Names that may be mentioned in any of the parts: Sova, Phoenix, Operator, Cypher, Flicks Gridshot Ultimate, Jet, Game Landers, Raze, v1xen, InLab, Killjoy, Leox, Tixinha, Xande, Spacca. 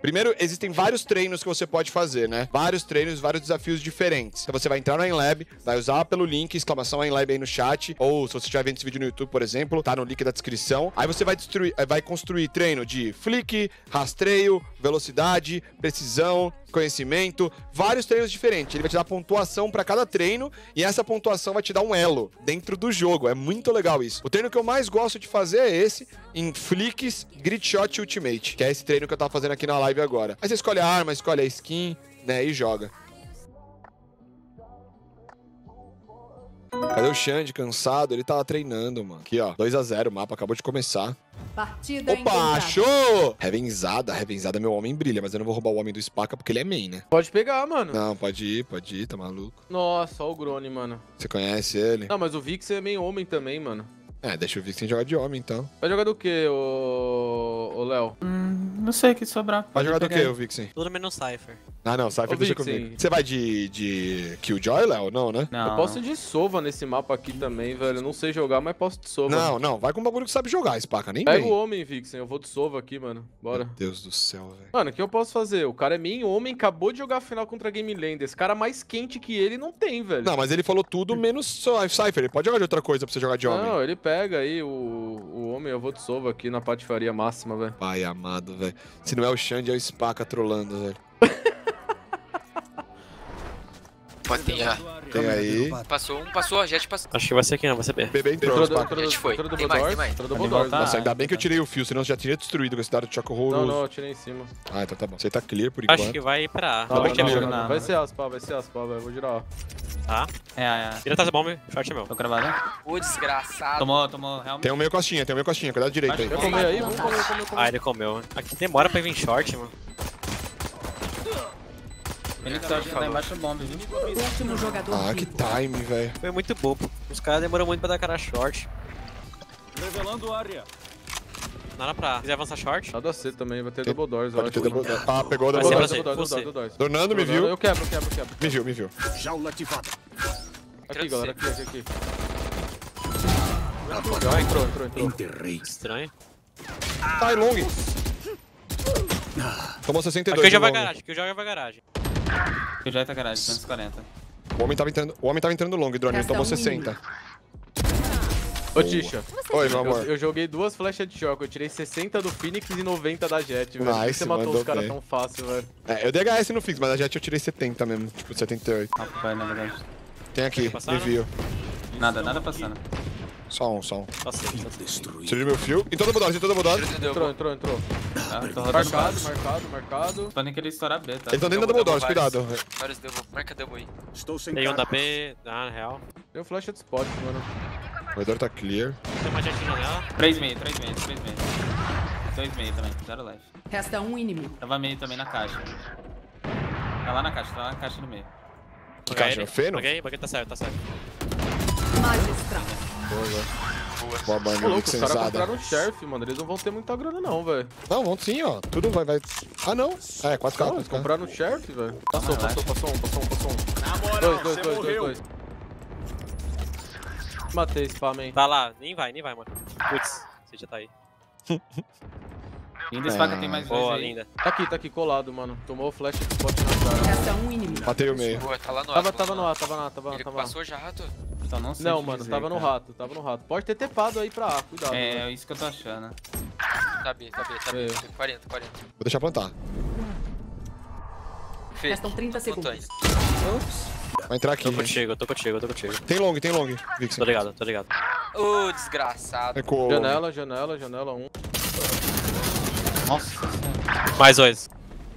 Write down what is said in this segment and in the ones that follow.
Primeiro, existem vários treinos que você pode fazer, né? Vários treinos, vários desafios diferentes. Então você vai entrar no InLab, vai usar pelo link, exclamação InLab aí no chat, ou se você estiver vendo esse vídeo no YouTube, por exemplo, tá no link da descrição. Aí você vai construir treino de flick, rastreio, velocidade, precisão, conhecimento, vários treinos diferentes. Ele vai te dar pontuação pra cada treino e essa pontuação vai te dar um elo dentro do jogo. É muito legal isso. O treino que eu mais gosto de fazer é esse, em Flicks Gridshot Ultimate, que é esse treino que eu tava fazendo aqui na live agora. Aí você escolhe a arma, escolhe a skin, né, e joga. Cadê o Xande? Cansado? Ele tava treinando, mano. Aqui, ó. 2x0 o mapa. Acabou de começar. Partida Opa, encontrada. Achou! Revenzada. Revenzada, meu homem brilha. Mas eu não vou roubar o homem do Spacca porque ele é main, né? Pode pegar, mano. Não, pode ir. Tá maluco. Nossa, ó o Grone, mano. Você conhece ele? Não, mas o Vix é meio homem também, mano. É, deixa o Vixen jogar de homem, então. Vai jogar do que, ô Léo? Não sei o que sobrar. Vai jogar do que, o Vixen? Tudo menos Cypher. Ah, não, Cypher deixa comigo. Você vai de Killjoy, Léo? Não, né? Não. Eu posso ir de Sova nesse mapa aqui também, velho. Eu não sei jogar, mas posso de Sova. Não, não. Vai com um bagulho que sabe jogar, Spacca. Nem pega o homem, Vixen. Eu vou de Sova aqui, mano. Bora. Meu Deus do céu, velho. Mano, o que eu posso fazer? O cara é meio homem, acabou de jogar a final contra a Game Landers. Esse cara mais quente que ele não tem, velho. Não, mas ele falou tudo menos Cypher. Ele pode jogar de outra coisa pra você jogar de homem. Não, ele pega aí o homem, eu vou de Sova aqui na patifaria máxima, velho. Pai amado, velho. Se não é o Xande, é o Spacca trolando, velho. Pode ter já. Tem aí. Passou, a Jet passou. Acho que vai ser aqui, não, vai ser B. BB entrou, Spacca. A Jet foi. Tem mais. Nossa, ainda bem que eu tirei o fio, senão eu já teria destruído com esse dado de choco horroroso. Não, eu tirei em cima. Ah, então tá bom. Você tá clear por enquanto. Acho que vai pra A. Não, vai ser aspa, velho. Vou girar, ó. Tá? É. Vira atrás da bomba, short é meu. Tô cravado, né? Ô, desgraçado. Tomou, realmente. Tem um meio costinha, cuidado direito aí. Vai comer aí, vamos comer. Ah, ele comeu. Aqui demora pra vir short, mano. Fênix tá embaixo do bomb, viu? Ah, que time, velho. Foi muito bobo. Os caras demoram muito pra dar cara short. Revelando área. Nada pra A. Quiser avançar short? Nada a C também, vai ter double doors. Vai ter double doors. Ah, pegou o double doors. Donando, me viu. Eu quebro. Me viu. Jaula ativada. Aqui, galera, aqui. Entrou. Enterrei. Estranho. Tá, long. Tomou 62. Aqui eu já vai garagem. Eu já tá garagem, 240. O homem tava entrando long, drone, ele tomou 60. Ô, Tisha. Oi, meu amor. Eu joguei duas flechas de choque, eu tirei 60 do Phoenix e 90 da Jet, velho. Por que você matou os caras tão fácil, velho? É, eu dei HS no Fix, mas a Jet eu tirei 70 mesmo, tipo 78. Ah, pai, na verdade. Tem aqui, desvio. Nada passando. Só um. Tirei meu fio. Entrou double doors. Entrou. Ah, tô marcado. Tô nem querendo estourar B, tá? Eles estão dentro da double doors, cuidado. Marca double aí. Tem um da B, na real. Deu flecha de spot, mano. O corredor tá clear. Tem uma jet na janela. 3 meio. 2 meio também, 0 life. Resta um inimigo. Tava meio também na caixa. Tá lá na caixa no meio. Que caixa? Feno? Paguei, tá certo. Magistral. Boa, mano. Os caras compraram o Sheriff, mano. Eles não vão ter muita grana, não, velho. Não, vão sim, ó. Tudo vai. Ah, não. É, 4K. Não, eles compraram o Sheriff, velho. Passou um. Dois. Matei esse spam, hein. Tá lá. Nem vai, mano. Putz, você já tá aí. Linda Spacca, tem mais dois aí. Linda. Tá aqui, colado, mano. Tomou o flash de spot na cara. Essa é um inimigo. Matei o meio. Boa, tá lá no rato. Tava no rato. Passou já, rato? Então, não, mano, dizer, tava no rato. Pode ter tepado aí pra A, cuidado. É isso que eu tô achando. Tá B. 40. Vou deixar plantar. Restam 30 segundos. Vai entrar aqui. Eu tô contigo. Tem long, Vixen. Tô ligado. Ô, desgraçado. Recuou. Janela 1. Nossa. Mais dois.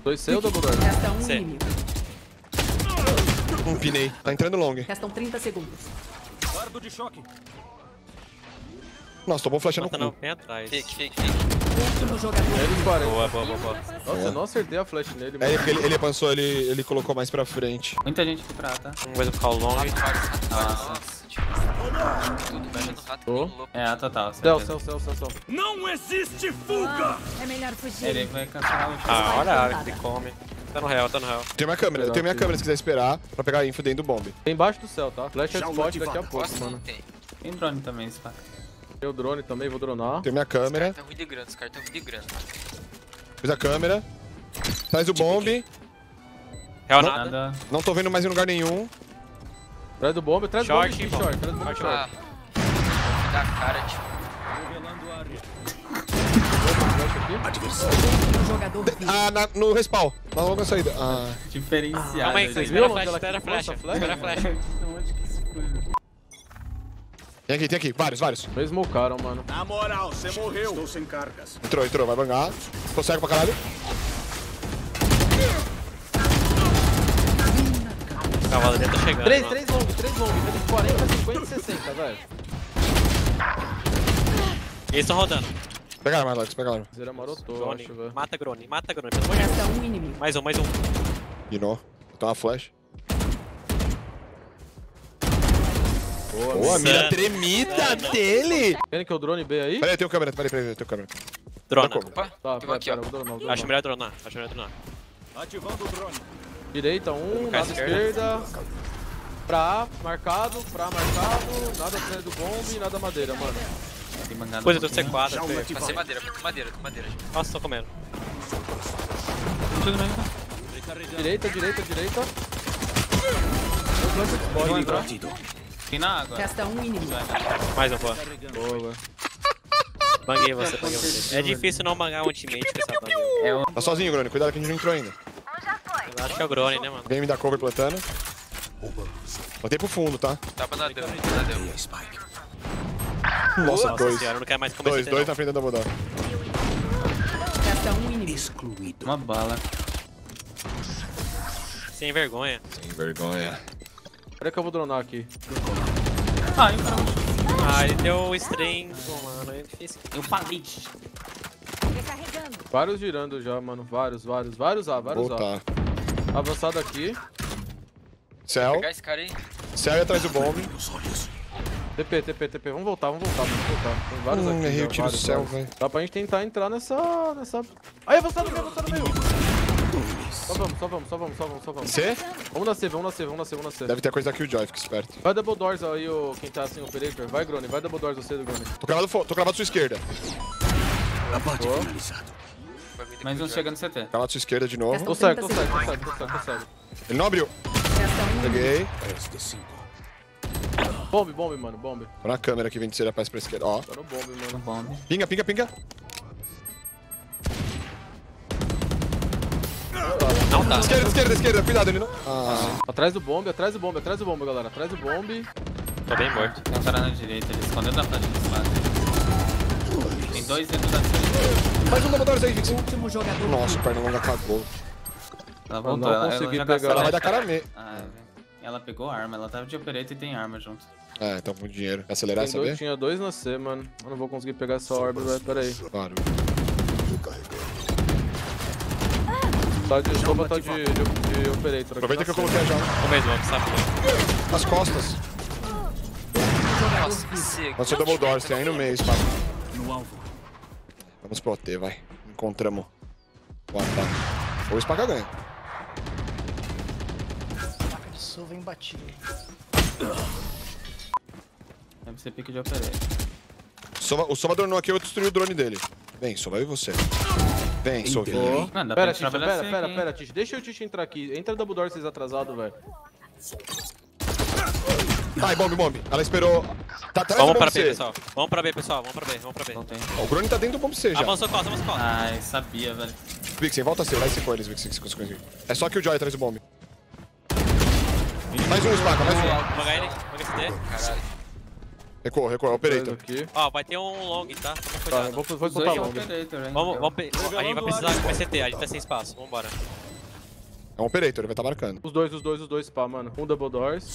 2 C ou double door? Resta um inimigo. Pinei. Tá entrando long. Restam 30 segundos. De choque. Nossa, tomou flecha no cu. Não, atrás. Fake. Boa. Nossa, eu não acertei a flecha nele, mano. É, porque ele avançou, ele colocou mais pra frente. Muita gente aqui pra A, tá? Vai ficar o long. Nossa. É, total. Céu. Não existe fuga! É melhor fugir. Ele vai cancelar o chão. Ah, olha a área que ele come. Tá no real. Eu tenho minha câmera se quiser esperar pra pegar a info dentro do bombe. Tem embaixo do céu, tá? Flecha de spot daqui a pouco, mano. Tem drone também, Spacca. Tem o drone também, vou dronar. Tem minha câmera. Os caras tão ruim de grana. Fiz a câmera. Traz o bombe. Real nada. Não tô vendo mais em lugar nenhum. Traz do bombe, traz do bombe. Short, traz do bombe. Ah, da cara, tipo. No respawn, na longa saída. Diferenciado. Calma aí, espera flash, espera flash. Espera flash. Tem aqui, vários. Eles smocaram, mano. Na moral, você morreu. Estou sem cargas. Entrou, vai bangar. Tô cego pra caralho. Cavalo já tá chegando. 3 longos. 40, 50 e 60, velho. Eles estão rodando. Pegaram mais, Alex, pegaram. Zera marotou, Grone. Mata Grone. Mais um. De novo. Botou uma flash. Boa, mira tremida dele! Vendo que é o drone B aí? Peraí, tem o câmera, tem o câmera. Drona. Opa. Tá, pera, vou dronar. Acho melhor dronar. Ativando o drone. Direita, lado esquerda. Pra marcado. Nada do bombe, nada madeira, mano. Coisa do C4, passei madeira. Nossa, tô comendo. Direita. Tem na água. Resta um inimigo. Mais um, boa. Banguei você. É difícil não bangar um ultimate com essa banda. Tá sozinho, Grone, cuidado que a gente não entrou ainda. Eu acho que é o Grone, né, mano? Vem me dar cover plantando. Botei pro fundo, tá? Tá pra dar dano, Spike. Nossa, dois. Senhora, não quero mais comer dois na frente da double down. Excluído. Uma bala. Sem vergonha. Peraí que eu vou dronar aqui. Ele deu o string. Mano, ele fez... Eu falei. Vários girando já, mano. Vários. Avançado aqui. Céu. Pegar esse cara aí. Céu atrás do bomb. TP, vamos voltar. Tem vários aqui. Errei o tiro do céu, velho. Dá pra gente tentar entrar nessa... Aí, avançado meio! Só vamos. C? Vamos na C. Deve ter coisa da Killjoy, fica esperto. Vai double doors aí, quem tá sem operator. Vai, Grone, vai double doors você do Grone. Tô cravado sua esquerda. Mais um chegando no CT. Cravado sua esquerda de novo. Tô cego. Ele não abriu. Peguei. Bombe, mano. Tô na câmera que vem de será pra esquerda, ó. Tô no bombe, mano. Pinga. Não tá. Esquerda, cuidado, ele não. Atrás do bombe, galera. Tô bem morto. Tem um cara na direita, ele escondeu na frente do lado. Tem dois dentro da frente. Mais um double aí, Vixen. Último jogador. Nossa, o Pernalonga acabou. Ela voltou, ela conseguiu pegar. Ela vai dar cara mesmo. Ela pegou arma, ela tava de operator e tem arma junto. É, então com dinheiro. Acelerar, saber? Tinha dois na C, mano. Eu não vou conseguir pegar essa orb, velho. Pera aí. Claro. Tá de operator. Aproveita que eu coloquei a jaula. Sabe? As costas. Nossa, que cego. Nossa, double doors, tem aí no meio, Spacca. Vamos pro OT, vai. Encontramos o ataque. Ou o Spacca ganha. Sova imbatível. Deve ser pique de operator. O Sova dronou aqui, eu destruí o drone dele. Vem, Sova, eu e você. Vem, Sova. Pera, Tix, deixa o Tix entrar aqui. Entra double door, vocês atrasados, velho. Ai, bombe. Ela esperou. Tá atrás do bombe C. Vamos pra B, pessoal. Não tem. Ó, o drone tá dentro do bombe C já. Avançou costa. Ai, sabia, velho. Vixen, volta a C. Lá e se for eles, Vixen, se conseguir. É só que o Joy atrás do bombe. Mais um, Spacca, mais um. Vou ganhar ele. Caralho. Recorre, operator. Ó, vai ter um long, tá? Tá, vou soltar long. A gente vai precisar de mais CT, a gente tá sem espaço, vambora. É um operator, ele vai tá marcando. Os dois, pá, mano. Um double doors.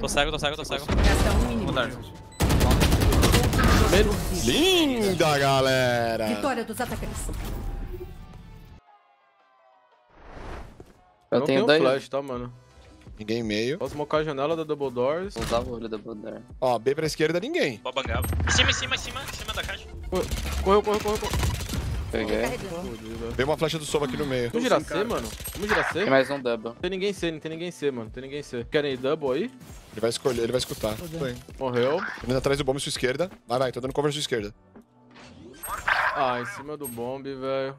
Tô cego. Linda, galera! Vitória dos atacantes. Eu não tenho flash, tá, mano? Ninguém meio. Posso mocar a janela da double doors. Vou usar o olho da double door. Ó, B pra esquerda, ninguém. Boba gava. Em cima da caixa. Correu. Peguei. Veio uma flecha do Sova aqui no meio. Vamos girar C, mano. Tem mais um double. Não tem ninguém C, mano. Querem ir double aí? Ele vai escolher, ele vai escutar. Morreu. Tô indo atrás do bombe sua esquerda. Vai, tô dando cover sua esquerda. Ah, em cima do bombe, velho.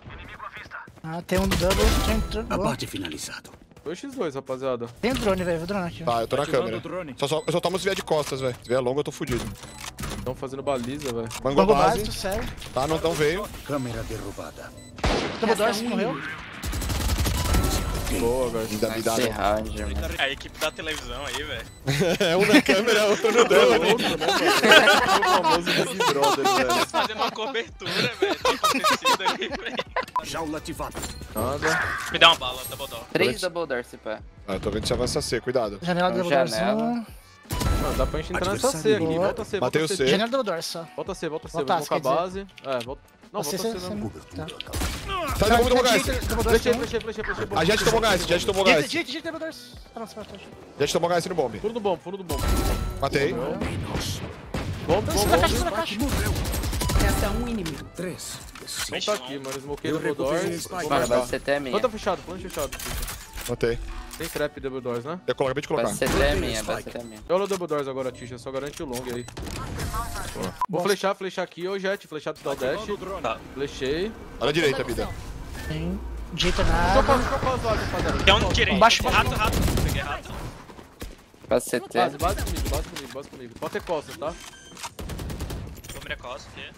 Ah, tem um double que entrou. Abate finalizado. 2x2, rapaziada. Tem drone, velho. Vou dronar aqui. Tá, eu tô na câmera. Eu só tomo desviar de costas, velho. Desviar longo, eu tô fudido. Estão fazendo baliza, velho. Mangou base. Tá, não tão veio. Câmera derrubada. Tomou dois, morreu. Boa, velho. É a equipe da televisão aí, velho. É um na câmera, outro no drone. Outro, né, velho? O famoso Big Brother, velho. Fazendo uma cobertura, velho. Tá acontecido aí, velho. Jaula ativada. Me dá uma bala, double door. 3 double door, se pá. Ah, eu tô vendo se avança C, cuidado. Janela double door. Mano, dá pra gente entrar nessa C aqui, volta C, volta C. Janela do Dor só. Volta C, vamos com a base. É, volta. Não, volta C não. Sai do bomba, guys. Flechei. A Jet tomou gás, Jet tomou gás. Jet tomou gás no bomb. Fundo do bomb. Matei. Bomba. Resta um inimigo. 3. Não tá aqui, mano. Smokei do Dor. Bora, base CT é minha. Planta fechado, Matei. Tem trap double doors, né? Eu acabei de colocar. Vai ser minha. Eu olho o double doors agora, Tisha. Só garante o long aí. Boa. Vou flechar aqui. Ô, Jet, flechar do dash. Tá. Flechei. Olha a direita, vida. Tem. Direita na... Tem um direito. Embaixo, rato. Peguei rato. Passa CT. Base comigo. Pode ter costas, tá? Vou abrir a costa aqui.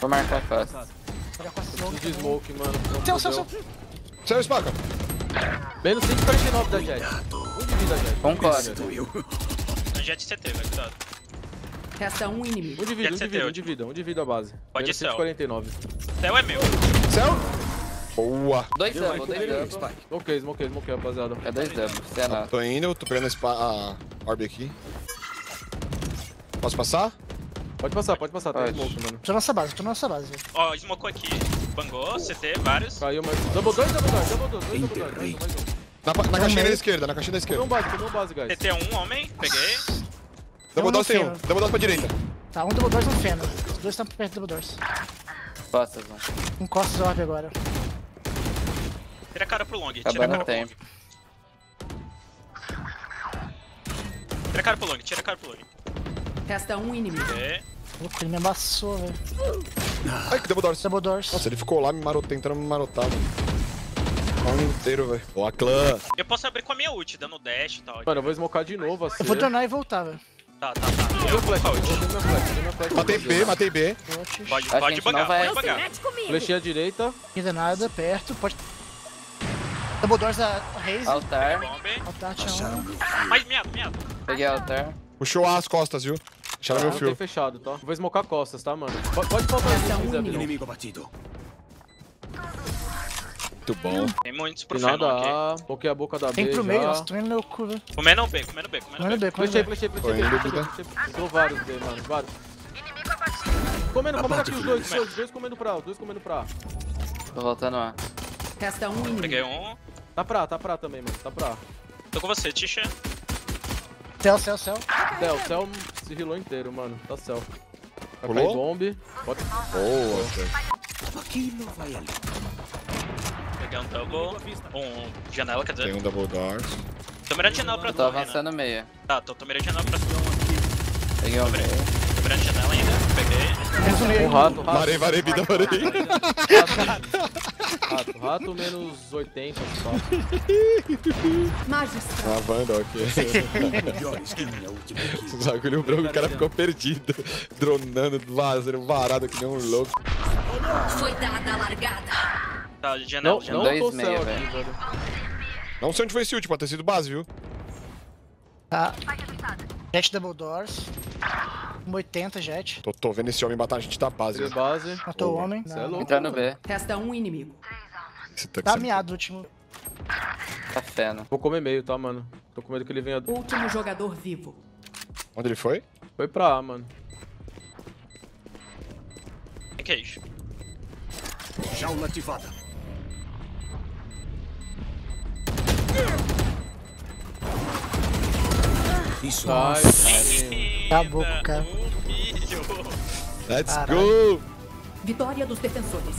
Vou marcar a costa. De smoke, mano. Seu Spacca. Menos 149 da Jet. Um de vida, Jet. A Jet CT, vai, cuidado. Resta um inimigo. Um de vida a base. Pode ser. 149. Céu é meu. Céu? Boa. 2 double. Ok, rapaziada. É 2 double, você é nada. Tô indo, tô pegando a orb aqui. Posso passar? Pode passar, tá smoke, mano. Tô na nossa base. Ó, smocou aqui. Bangou, CT, vários. Caiu, mas... Double dois. Na caixinha da esquerda, Tomou base, guys. CT1, homem, peguei. Double dois tem um, double dois pra direita. Tá, um double dois no feno. Os dois estão perto do double dois. Costas, mano. Encosta os orb agora. Tira a cara pro long, tira a cara pro long. Resta um inimigo. Puta, ele me amassou, velho. Ai, que double doors. Nossa, ele ficou lá tentando me marotar, velho. O ano inteiro, velho. Boa, clã. Eu posso abrir com a minha ult, dando dash e tal. Mano, eu vou smocar de novo, assim. Eu vou tornar e voltar, velho. Tá. Eu vou flash, eu vou flash. Matei B. Pode bagar. Flechei à direita. Ainda nada, perto. Pode... Double doors da Raze. Altar, tinha um. Mais meado. Peguei altar. Puxou as costas, viu? Deixaram meu fio. Fechado, tá? Vou smocar costas, tá, mano? Pode faltar se quiser, inimigo abatido. Muito bom. Tem muitos pro final da A. Coloquei a boca da B. Tem pro meio, nossa, tô indo no cu, velho. Comendo B. Flechei. Tô vários B, mano, vários. Comendo, vamos aqui os dois comendo pra A, os dois comendo pra A. Tô voltando A. Resta um. Peguei um. Tá pra também, mano, Tô com você, Tisha. Céu se rilou inteiro, mano. Tá céu. Vai cair bomb. Boa, velho. Peguei um double. Um janela, quer dizer. Tem um double doors. Tô mirando janela pra tu. Tô avançando meia. Tá, tô mirando janela pra tu. Peguei um meia. Tô mirando janela ainda. Peguei. Um rato. Varei, vida. Rato menos 80 só. Magistral. Uma banda aqui. Bagulho branco, o cara ficou perdido. Dronando, vazando, varado que nem um louco. Foi dada a largada. Tá, de janela, não tô céu, velho. Não sei onde foi esse último, pode ter sido base, viu? Tá. Jet double doors. 80, Jet. Tô vendo esse homem matar a gente da base. Matou o homem. Entrar no B. Resta um inimigo. Tá meado o último. Tá feno. Vou comer meio, tá, mano? Tô com medo que ele venha... Último jogador vivo. Onde ele foi? Foi pra A, mano. Que é isso? Jaula ativada. Isso. Acabou com o cara. Let's go! Vitória dos defensores.